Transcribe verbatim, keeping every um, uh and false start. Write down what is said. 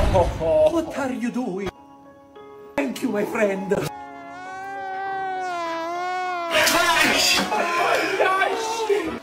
Oh, what are you doing? Thank you, my friend. Oh my gosh!